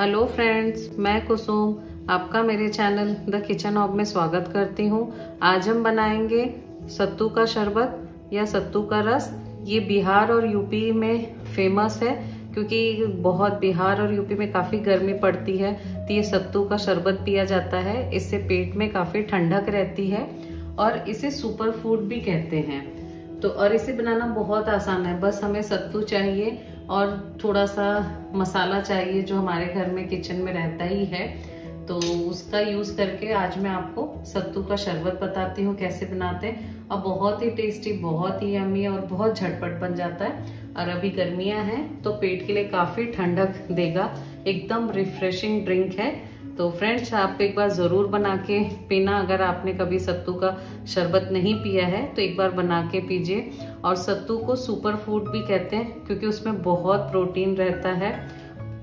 Hello friends, मैं कुसुम आपका मेरे चैनल द किचन हॉब में स्वागत करती हूँ। आज हम बनाएंगे सत्तू का शरबत या सत्तू का रस। ये बिहार और यूपी में फेमस है क्योंकि बहुत बिहार और यूपी में काफ़ी गर्मी पड़ती है, तो ये सत्तू का शरबत पिया जाता है। इससे पेट में काफ़ी ठंडक रहती है और इसे सुपर फूड भी कहते हैं। तो और इसे बनाना बहुत आसान है, बस हमें सत्तू चाहिए और थोड़ा सा मसाला चाहिए जो हमारे घर में किचन में रहता ही है, तो उसका यूज़ करके आज मैं आपको सत्तू का शरबत बताती हूँ कैसे बनाते हैं। और बहुत ही टेस्टी, बहुत ही यम्मी और बहुत झटपट बन जाता है। और अभी गर्मियाँ हैं तो पेट के लिए काफ़ी ठंडक देगा, एकदम रिफ्रेशिंग ड्रिंक है। तो फ्रेंड्स, आप एक बार ज़रूर बना के पीना। अगर आपने कभी सत्तू का शरबत नहीं पिया है तो एक बार बना के पीजिए। और सत्तू को सुपर फूड भी कहते हैं क्योंकि उसमें बहुत प्रोटीन रहता है,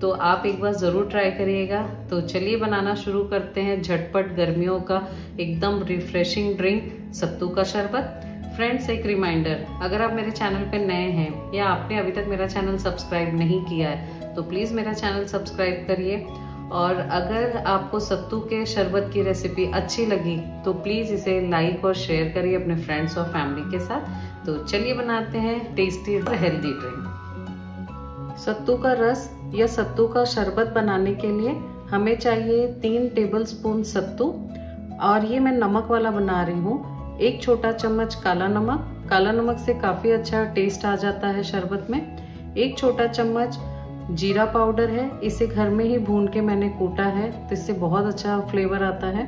तो आप एक बार ज़रूर ट्राई करिएगा। तो चलिए बनाना शुरू करते हैं झटपट गर्मियों का एकदम रिफ्रेशिंग ड्रिंक सत्तू का शरबत। फ्रेंड्स, एक रिमाइंडर, अगर आप मेरे चैनल पर नए हैं या आपने अभी तक मेरा चैनल सब्सक्राइब नहीं किया है तो प्लीज़ मेरा चैनल सब्सक्राइब करिए। और अगर आपको सत्तू के शरबत की रेसिपी अच्छी लगी तो प्लीज़ इसे लाइक और शेयर करिए अपने फ्रेंड्स और फैमिली के साथ। तो चलिए बनाते हैं टेस्टी और हेल्दी ड्रिंक। सत्तू का रस या सत्तू का शरबत बनाने के लिए हमें चाहिए 3 टेबलस्पून सत्तू, और ये मैं नमक वाला बना रही हूँ। 1 छोटा चम्मच काला नमक, काला नमक से काफ़ी अच्छा टेस्ट आ जाता है शरबत में। 1 छोटा चम्मच जीरा पाउडर है, इसे घर में ही भून के मैंने कूटा है तो इससे बहुत अच्छा फ्लेवर आता है।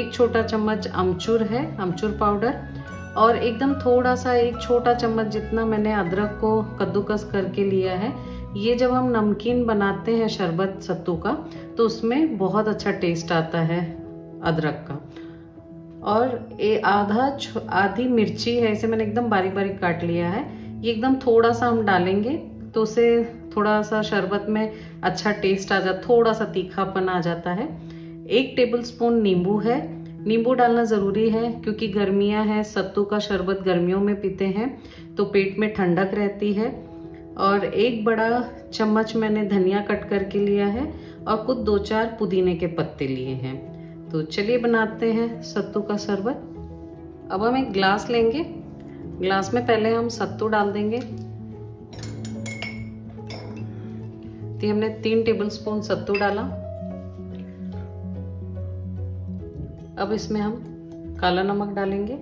1 छोटा चम्मच अमचूर है, अमचूर पाउडर। और एकदम थोड़ा सा 1 छोटा चम्मच जितना मैंने अदरक को कद्दूकस करके लिया है। ये जब हम नमकीन बनाते हैं शरबत सत्तू का तो उसमें बहुत अच्छा टेस्ट आता है अदरक का। और आधी मिर्ची है, इसे मैंने एकदम बारीक बारीक काट लिया है। ये एकदम थोड़ा सा हम डालेंगे तो उसे थोड़ा सा शरबत में अच्छा टेस्ट आ जाता, थोड़ा सा तीखापन आ जाता है। 1 टेबलस्पून नींबू है, नींबू डालना ज़रूरी है क्योंकि गर्मियां हैं, सत्तू का शरबत गर्मियों में पीते हैं तो पेट में ठंडक रहती है। और 1 बड़ा चम्मच मैंने धनिया कट करके लिया है और कुछ 2-4 पुदीने के पत्ते लिए हैं। तो चलिए बनाते हैं सत्तू का शरबत। अब हम एक ग्लास लेंगे, ग्लास में पहले हम सत्तू डाल देंगे। तो हमने 3 टेबलस्पून सत्तू डाला। अब इसमें हम काला नमक डालेंगे,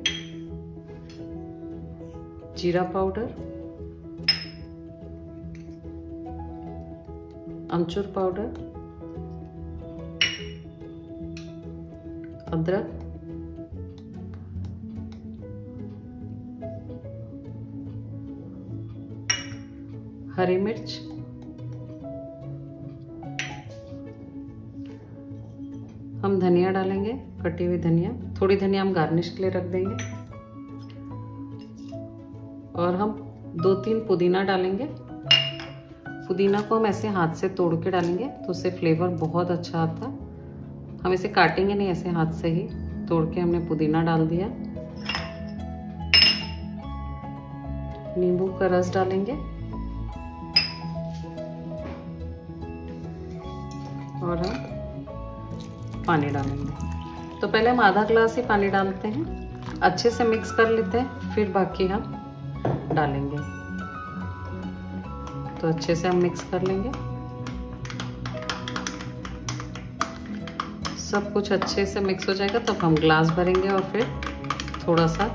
जीरा पाउडर, अमचूर पाउडर, अदरक, हरी मिर्च, हम धनिया डालेंगे, कटी हुई धनिया, थोड़ी धनिया हम गार्निश के लिए रख देंगे। और हम 2-3 पुदीना डालेंगे। पुदीना को हम ऐसे हाथ से तोड़ के डालेंगे तो उससे फ्लेवर बहुत अच्छा आता है। हम इसे काटेंगे नहीं, ऐसे हाथ से ही तोड़ के हमने पुदीना डाल दिया। नींबू का रस डालेंगे और हम पानी डालेंगे। तो पहले हम आधा ग्लास ही पानी डालते हैं, अच्छे से मिक्स कर लेते हैं, फिर बाकी हम डालेंगे। तो अच्छे से हम मिक्स कर लेंगे, सब कुछ अच्छे से मिक्स हो जाएगा। तब हम ग्लास भरेंगे और फिर थोड़ा सा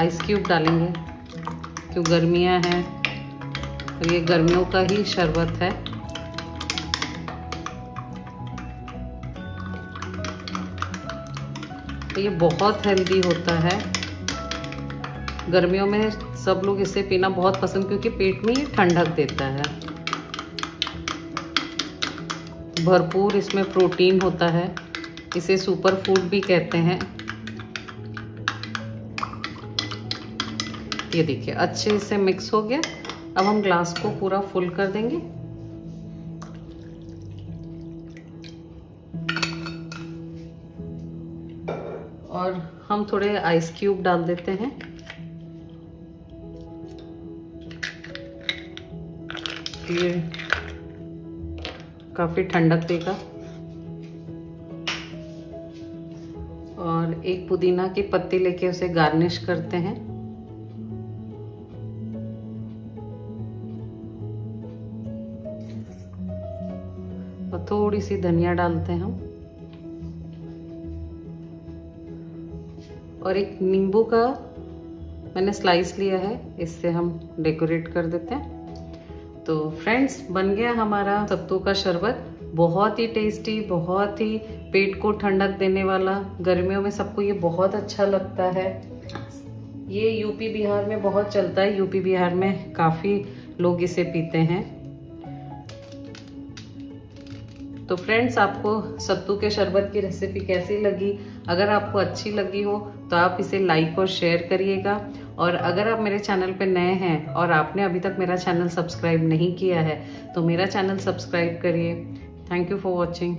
आइस क्यूब डालेंगे क्यों गर्मियां हैं और ये गर्मियों का ही शरबत है। ये बहुत हेल्दी होता है, गर्मियों में सब लोग इसे पीना बहुत पसंद क्योंकि पेट में ये ठंडक देता है। भरपूर इसमें प्रोटीन होता है, इसे सुपर फूड भी कहते हैं। ये देखिए अच्छे से मिक्स हो गया। अब हम ग्लास को पूरा फुल कर देंगे। और हम थोड़े आइस क्यूब डाल देते हैं। ये काफ़ी ठंडक देगा। और एक पुदीना की पत्ती लेके उसे गार्निश करते हैं। और थोड़ी सी धनिया डालते हैं हम। और एक नींबू का मैंने स्लाइस लिया है, इससे हम डेकोरेट कर देते हैं। तो फ्रेंड्स, बन गया हमारा सत्तू का शरबत। बहुत ही टेस्टी, बहुत ही पेट को ठंडक देने वाला। गर्मियों में सबको ये बहुत अच्छा लगता है। ये यूपी बिहार में बहुत चलता है। यूपी बिहार में काफ़ी लोग इसे पीते हैं। तो फ्रेंड्स, आपको सत्तू के शरबत की रेसिपी कैसी लगी? अगर आपको अच्छी लगी हो तो आप इसे लाइक और शेयर करिएगा। और अगर आप मेरे चैनल पर नए हैं और आपने अभी तक मेरा चैनल सब्सक्राइब नहीं किया है तो मेरा चैनल सब्सक्राइब करिए। Thank you for watching.